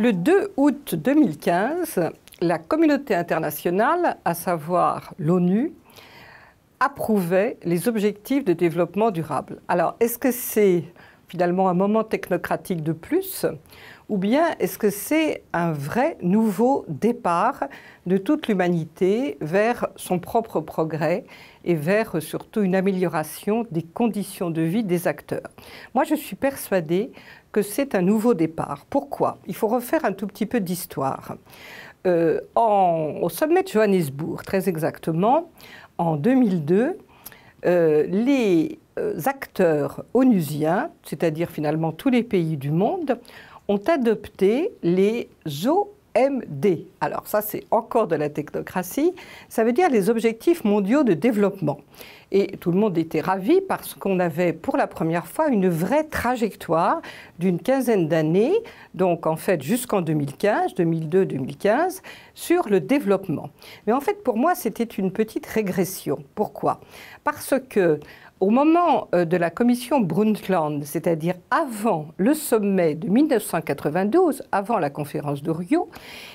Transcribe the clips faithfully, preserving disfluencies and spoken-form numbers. Le deux août deux mille quinze, la communauté internationale, à savoir l'ONU, approuvait les objectifs de développement durable. Alors, est-ce que c'est finalement un moment technocratique de plus, ou bien est-ce que c'est un vrai nouveau départ de toute l'humanité vers son propre progrès et vers surtout une amélioration des conditions de vie des acteurs? Moi, je suis persuadée que c'est un nouveau départ. Pourquoi? Il faut refaire un tout petit peu d'histoire. Euh, en, au sommet de Johannesburg, très exactement, en deux mille deux, euh, les acteurs onusiens, c'est-à-dire finalement tous les pays du monde, ont adopté les O M D. Alors ça, c'est encore de la technocratie. Ça veut dire les Objectifs mondiaux de développement. Et tout le monde était ravi parce qu'on avait pour la première fois une vraie trajectoire d'une quinzaine d'années, donc en fait jusqu'en deux mille quinze, deux mille deux deux mille quinze, sur le développement. Mais en fait, pour moi, c'était une petite régression. Pourquoi? Parce que au moment de la commission Brundtland, c'est-à-dire avant le sommet de mille neuf cent quatre-vingt-douze, avant la conférence de Rio,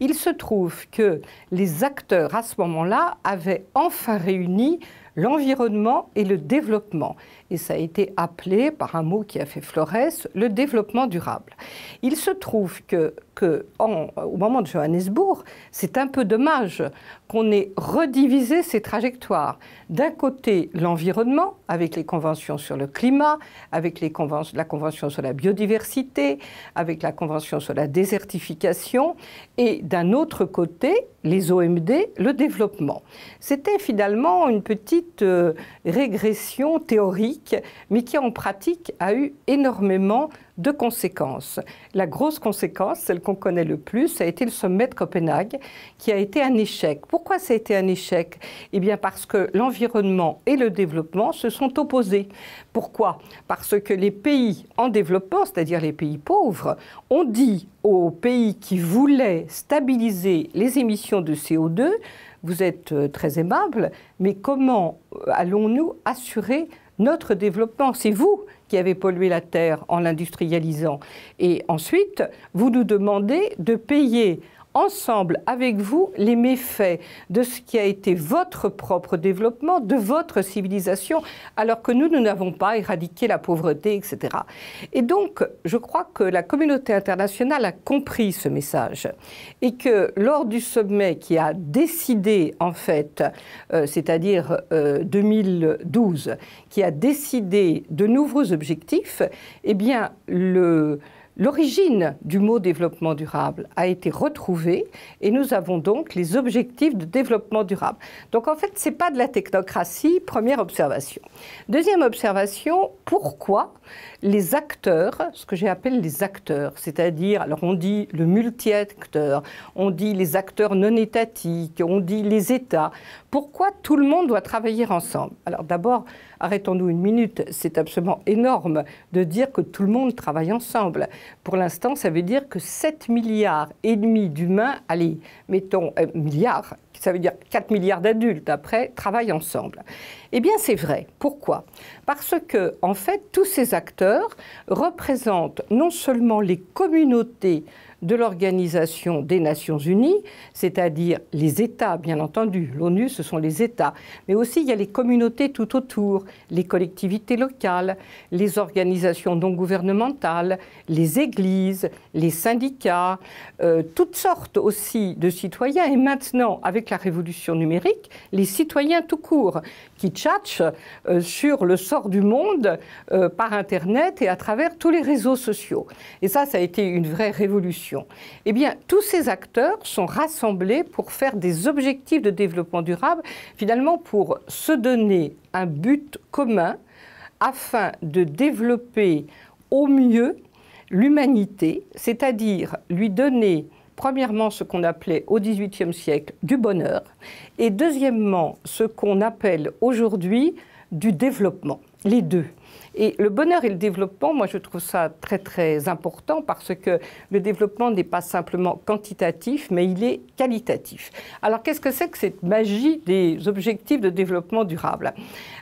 il se trouve que les acteurs à ce moment-là avaient enfin réuni l'environnement et le développement. Et ça a été appelé par un mot qui a fait florès, le développement durable. Il se trouve que, que en, au moment de Johannesburg, c'est un peu dommage qu'on ait redivisé ces trajectoires. D'un côté, l'environnement, avec les conventions sur le climat, avec les conventions, la convention sur la biodiversité, avec la convention sur la désertification, et d'un autre côté, les O M D, le développement. C'était finalement une petite euh, régression théorique, mais qui en pratique a eu énormément de conséquences. La grosse conséquence, celle qu'on connaît le plus, ça a été le sommet de Copenhague, qui a été un échec. Pourquoi ça a été un échec? Eh bien parce que l'environnement et le développement se sont opposés. Pourquoi? Parce que les pays en développement, c'est-à-dire les pays pauvres, ont dit aux pays qui voulaient stabiliser les émissions de C O deux, vous êtes très aimables, mais comment allons-nous assurer notre développement? C'est vous qui avez pollué la terre en l'industrialisant. Et ensuite, vous nous demandez de payer ensemble avec vous les méfaits de ce qui a été votre propre développement, de votre civilisation, alors que nous, nous n'avons pas éradiqué la pauvreté, et cetera. Et donc, je crois que la communauté internationale a compris ce message et que lors du sommet qui a décidé, en fait, euh, c'est-à-dire euh, deux mille douze, qui a décidé de nouveaux objectifs, eh bien, le... l'origine du mot développement durable a été retrouvée et nous avons donc les objectifs de développement durable. Donc en fait, ce n'est pas de la technocratie, première observation. Deuxième observation, pourquoi les acteurs, ce que j'appelle les acteurs, c'est-à-dire, alors on dit le multi-acteur, on dit les acteurs non étatiques, on dit les États, pourquoi tout le monde doit travailler ensemble? Alors d'abord, arrêtons-nous une minute, c'est absolument énorme de dire que tout le monde travaille ensemble. Pour l'instant, ça veut dire que sept milliards et demi d'humains, allez, mettons euh, milliards, ça veut dire quatre milliards d'adultes après, travaillent ensemble. Eh bien, c'est vrai. Pourquoi? Parce que, en fait, tous ces acteurs représentent non seulement les communautés de l'Organisation des Nations Unies, c'est-à-dire les États, bien entendu. L'ONU, ce sont les États. Mais aussi, il y a les communautés tout autour, les collectivités locales, les organisations non gouvernementales, les églises, les syndicats, euh, toutes sortes aussi de citoyens. Et maintenant, avec la révolution numérique, les citoyens tout court, qui tchatchent euh, sur le sort du monde euh, par Internet et à travers tous les réseaux sociaux. Et ça, ça a été une vraie révolution. Eh bien, tous ces acteurs sont rassemblés pour faire des objectifs de développement durable, finalement pour se donner un but commun afin de développer au mieux l'humanité, c'est-à-dire lui donner premièrement ce qu'on appelait au dix-huitième siècle du bonheur et deuxièmement ce qu'on appelle aujourd'hui du développement, les deux. Et le bonheur et le développement, moi je trouve ça très très important parce que le développement n'est pas simplement quantitatif, mais il est qualitatif. Alors qu'est-ce que c'est que cette magie des objectifs de développement durable?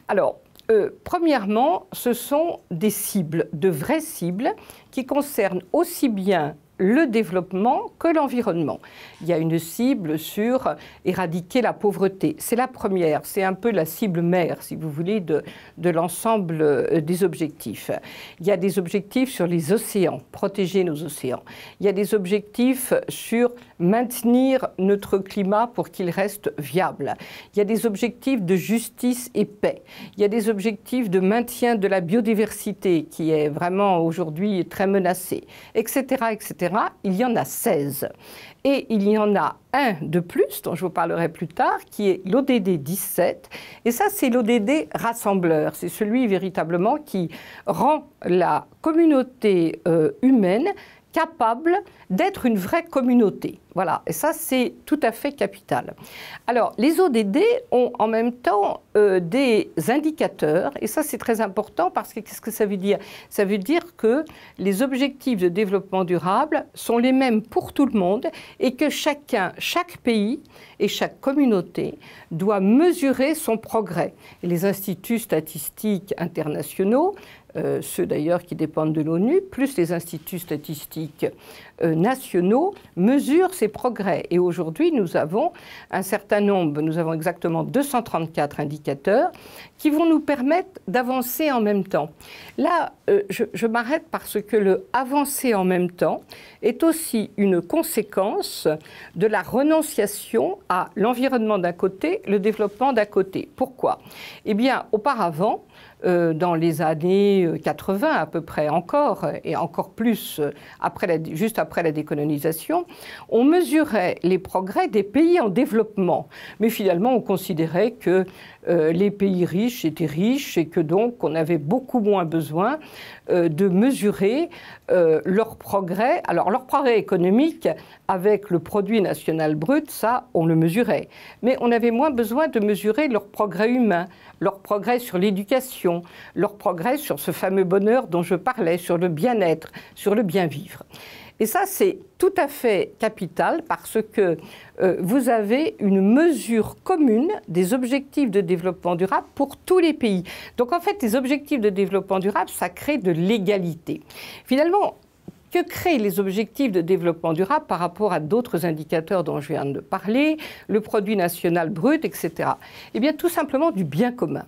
Alors, euh, premièrement, ce sont des cibles, de vraies cibles, qui concernent aussi bien le développement que l'environnement. Il y a une cible sur éradiquer la pauvreté. C'est la première, c'est un peu la cible mère, si vous voulez, de, de l'ensemble des objectifs. Il y a des objectifs sur les océans, protéger nos océans. Il y a des objectifs sur maintenir notre climat pour qu'il reste viable. Il y a des objectifs de justice et paix. Il y a des objectifs de maintien de la biodiversité qui est vraiment aujourd'hui très menacée, et cetera, et cetera. Il y en a seize. Et il y en a un de plus, dont je vous parlerai plus tard, qui est l'O D D dix-sept. Et ça, c'est l'O D D rassembleur. C'est celui, véritablement, qui rend la communauté euh, humaine capable d'être une vraie communauté. Voilà, et ça, c'est tout à fait capital. Alors, les O D D ont en même temps euh, des indicateurs, et ça, c'est très important, parce que qu'est-ce que ça veut dire? Ça veut dire que les objectifs de développement durable sont les mêmes pour tout le monde, et que chacun, chaque pays et chaque communauté doit mesurer son progrès. Et les instituts statistiques internationaux, Euh, ceux d'ailleurs qui dépendent de l'ONU, plus les instituts statistiques euh, nationaux, mesurent ces progrès. Et aujourd'hui, nous avons un certain nombre, nous avons exactement deux cent trente-quatre indicateurs qui vont nous permettre d'avancer en même temps. Là, euh, je, je m'arrête parce que le « avancer en même temps » est aussi une conséquence de la renonciation à l'environnement d'un côté, le développement d'un côté. Pourquoi? Eh bien, auparavant, dans les années quatre-vingt à peu près encore, et encore plus après la, juste après la décolonisation, on mesurait les progrès des pays en développement. Mais finalement, on considérait que euh, les pays riches étaient riches et que donc on avait beaucoup moins besoin euh, de mesurer euh, leur progrès. Alors leur progrès économique avec le produit national brut, ça, on le mesurait. Mais on avait moins besoin de mesurer leur progrès humain, leur progrès sur l'éducation, leur progrès sur ce fameux bonheur dont je parlais, sur le bien-être, sur le bien-vivre. Et ça, c'est tout à fait capital parce que euh, vous avez une mesure commune des objectifs de développement durable pour tous les pays. Donc, en fait, les objectifs de développement durable, ça crée de l'égalité. Finalement, que créent les objectifs de développement durable par rapport à d'autres indicateurs dont je viens de parler, le produit national brut, et cetera. Eh bien, tout simplement du bien commun.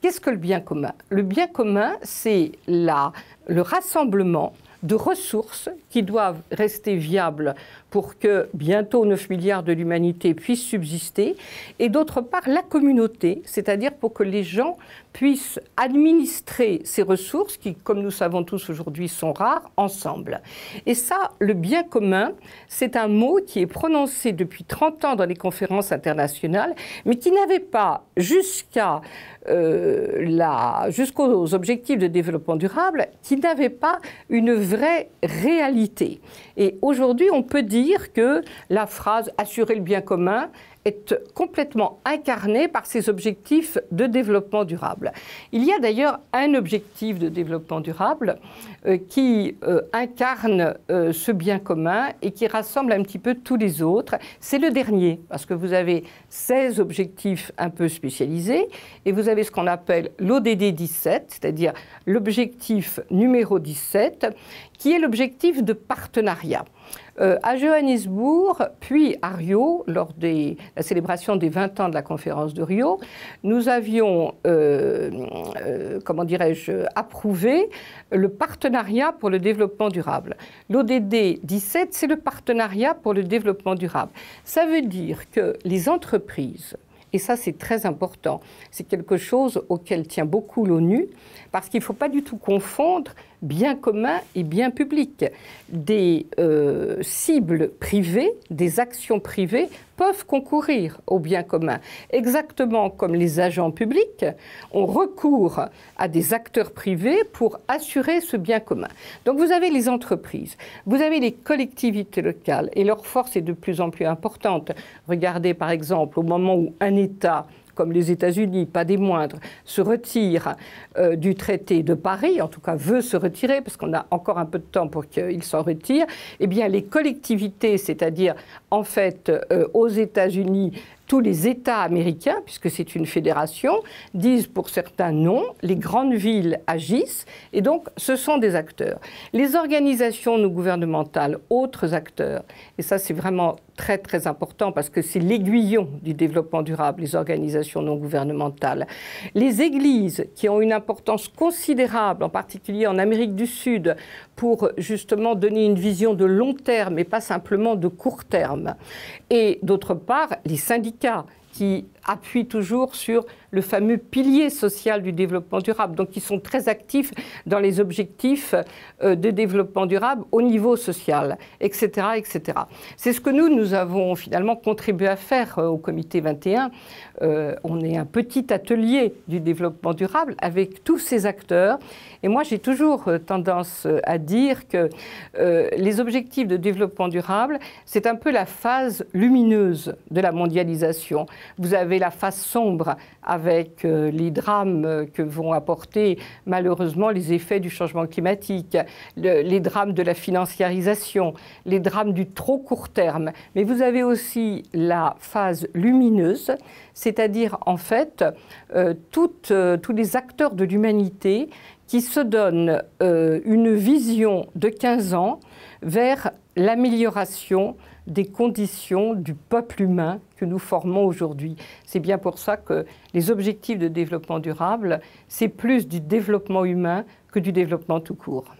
Qu'est-ce que le bien commun? Le bien commun, c'est le rassemblement de ressources qui doivent rester viables pour que bientôt neuf milliards de l'humanité puissent subsister, et d'autre part la communauté, c'est-à-dire pour que les gens puissent administrer ces ressources qui, comme nous savons tous aujourd'hui, sont rares, ensemble. Et ça, le bien commun, c'est un mot qui est prononcé depuis trente ans dans les conférences internationales, mais qui n'avait pas, jusqu'à euh, la, jusqu'aux objectifs de développement durable, qui n'avait pas une vraie réalité. Et aujourd'hui, on peut dire que la phrase « assurer le bien commun » est complètement incarnée par ces objectifs de développement durable. Il y a d'ailleurs un objectif de développement durable euh, qui euh, incarne euh, ce bien commun et qui rassemble un petit peu tous les autres. C'est le dernier, parce que vous avez seize objectifs un peu spécialisés et vous avez ce qu'on appelle l'O D D dix-sept, c'est-à-dire l'objectif numéro dix-sept, qui est l'objectif de partenariat. Euh, à Johannesburg, puis à Rio, lors de la célébration des vingt ans de la conférence de Rio, nous avions, euh, euh, comment dirais-je, approuvé le partenariat pour le développement durable. L'O D D dix-sept, c'est le partenariat pour le développement durable. Ça veut dire que les entreprises, et ça, c'est très important, c'est quelque chose auquel tient beaucoup l'ONU, parce qu'il ne faut pas du tout confondre bien commun et bien public. Des euh, cibles privées, des actions privées peuvent concourir au bien commun. Exactement comme les agents publics ont recours à des acteurs privés pour assurer ce bien commun. Donc vous avez les entreprises, vous avez les collectivités locales et leur force est de plus en plus importante. Regardez par exemple au moment où un État comme les États-Unis, pas des moindres, se retire euh, du traité de Paris, en tout cas veut se retirer, parce qu'on a encore un peu de temps pour qu'il s'en retire, eh bien les collectivités, c'est-à-dire en fait euh, aux États-Unis, tous les États américains, puisque c'est une fédération, disent pour certains non, les grandes villes agissent, et donc ce sont des acteurs. Les organisations non gouvernementales, autres acteurs, et ça c'est vraiment très très important parce que c'est l'aiguillon du développement durable, les organisations non gouvernementales. Les églises qui ont une importance considérable, en particulier en Amérique du Sud, pour justement donner une vision de long terme et pas simplement de court terme. Et d'autre part, les syndicats qui appuient toujours sur le fameux pilier social du développement durable, donc qui sont très actifs dans les objectifs de développement durable au niveau social, et cetera, et cetera. C'est ce que nous, nous avons finalement contribué à faire au Comité vingt et un. Euh, on est un petit atelier du développement durable avec tous ces acteurs. Et moi, j'ai toujours tendance à dire que euh, les objectifs de développement durable, c'est un peu la phase lumineuse de la mondialisation. Vous avez la phase sombre avec les drames que vont apporter malheureusement les effets du changement climatique, le, les drames de la financiarisation, les drames du trop court terme. Mais vous avez aussi la phase lumineuse, c'est-à-dire en fait euh, toutes, euh, tous les acteurs de l'humanité qui se donnent euh, une vision de quinze ans vers l'amélioration des conditions du peuple humain que nous formons aujourd'hui. C'est bien pour ça que les objectifs de développement durable, c'est plus du développement humain que du développement tout court.